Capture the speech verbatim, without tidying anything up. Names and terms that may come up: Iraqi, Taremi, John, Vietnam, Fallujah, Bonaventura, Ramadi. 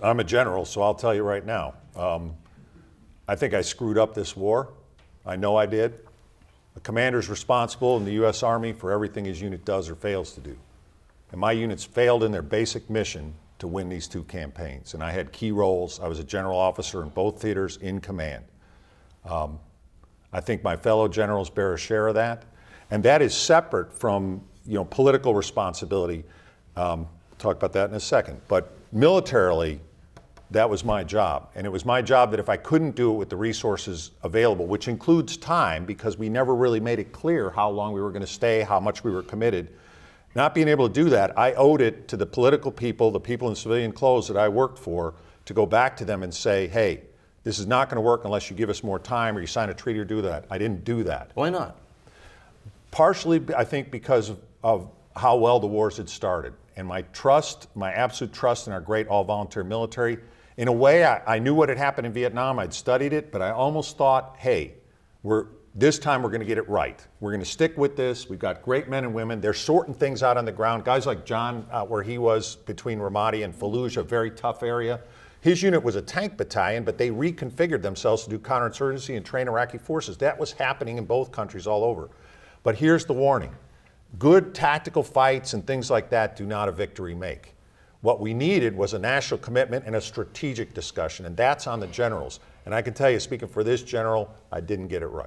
I'm a general, so I'll tell you right now. Um, I think I screwed up this war. I know I did. The commander's responsible in the U S Army for everything his unit does or fails to do. And my units failed in their basic mission to win these two campaigns. And I had key roles. I was a general officer in both theaters in command. Um, I think my fellow generals bear a share of that. And that is separate from, you know, political responsibility. Um, we'll talk about that in a second. But militarily, that was my job. And it was my job that if I couldn't do it with the resources available, which includes time, because we never really made it clear how long we were going to stay, how much we were committed, not being able to do that, I owed it to the political people, the people in civilian clothes that I worked for, to go back to them and say, hey, this is not going to work unless you give us more time or you sign a treaty or do that. I didn't do that. Why not? Partially, I think, because of, of how well the wars had started. And my trust, my absolute trust in our great all-volunteer military. In a way, I, I knew what had happened in Vietnam. I'd studied it, but I almost thought, hey, we're, this time we're going to get it right. We're going to stick with this. We've got great men and women. They're sorting things out on the ground. Guys like John, uh, where he was between Ramadi and Fallujah, very tough area. His unit was a tank battalion, but they reconfigured themselves to do counterinsurgency and train Iraqi forces. That was happening in both countries all over. But here's the warning. Good tactical fights and things like that do not a victory make. What we needed was a national commitment and a strategic discussion, and that's on the generals. And I can tell you, speaking for this general, I didn't get it right.